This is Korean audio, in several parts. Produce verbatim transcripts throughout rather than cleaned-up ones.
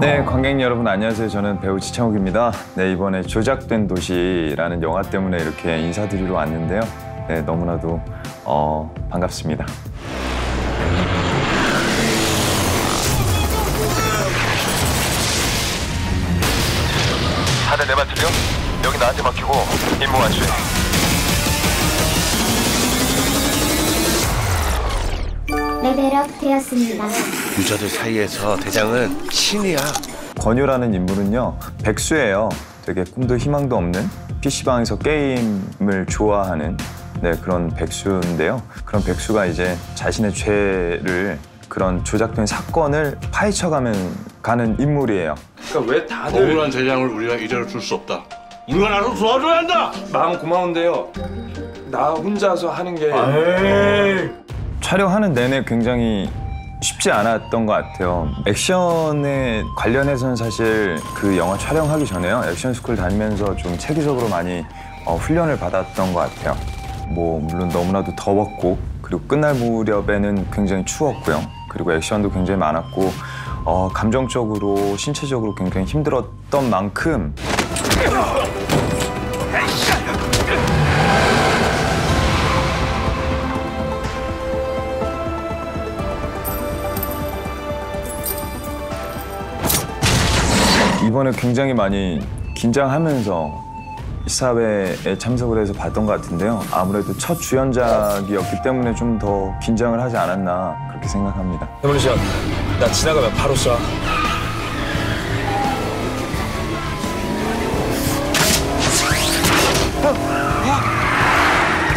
네, 관객 여러분 안녕하세요. 저는 배우 지창욱입니다. 네, 이번에 조작된 도시라는 영화 때문에 이렇게 인사드리러 왔는데요. 네, 너무나도 어, 반갑습니다. 다들 내 말 들려? 여기 나한테 맡기고 임무 완수. 레벨업 되었습니다. 유저들 사이에서 대장은 신이야. 권유라는 인물은요, 백수예요. 되게 꿈도 희망도 없는 피씨방에서 게임을 좋아하는 네, 그런 백수인데요. 그런 백수가 이제 자신의 죄를, 그런 조작된 사건을 파헤쳐가는 가는 인물이에요. 그러니까 왜 다들 억울한 대장을 우리가 이대로 둘 수 없다. 우리가 나서 도와줘야 한다. 마음 고마운데요. 나 혼자서 하는 게 에이. 촬영하는 내내 굉장히 쉽지 않았던 것 같아요. 액션에 관련해서는 사실 그 영화 촬영하기 전에요, 액션 스쿨 다니면서 좀 체계적으로 많이 어, 훈련을 받았던 것 같아요. 뭐 물론 너무나도 더웠고, 그리고 끝날 무렵에는 굉장히 추웠고요. 그리고 액션도 굉장히 많았고, 어, 감정적으로, 신체적으로 굉장히 힘들었던 만큼 이번에 굉장히 많이 긴장하면서 시사회에 참석을 해서 봤던 것 같은데요. 아무래도 첫 주연작이었기 때문에 좀 더 긴장을 하지 않았나 그렇게 생각합니다. 해물리션, 나 지나가면 바로 쏴.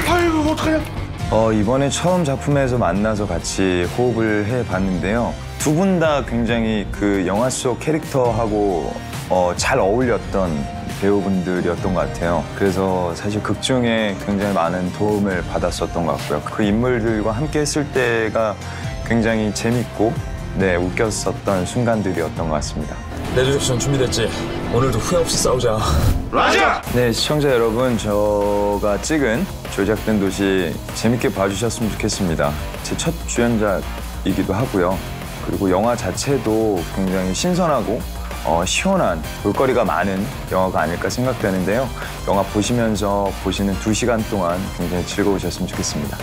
아이고, 어떡하냐? 어, 이번에 처음 작품에서 만나서 같이 호흡을 해봤는데요. 두 분 다 굉장히 그 영화 속 캐릭터하고 어, 잘 어울렸던 배우분들이었던 것 같아요. 그래서 사실 극중에 굉장히 많은 도움을 받았었던 것 같고요. 그 인물들과 함께 했을 때가 굉장히 재밌고 네, 웃겼었던 순간들이었던 것 같습니다. 내 조작전 준비됐지? 오늘도 후회 없이 싸우자. 라자! 네, 시청자 여러분, 제가 찍은 조작된 도시 재밌게 봐주셨으면 좋겠습니다. 제 첫 주연작이기도 하고요. 그리고 영화 자체도 굉장히 신선하고 어, 시원한 볼거리가 많은 영화가 아닐까 생각되는데요. 영화 보시면서 보시는 두 시간 동안 굉장히 즐거우셨으면 좋겠습니다.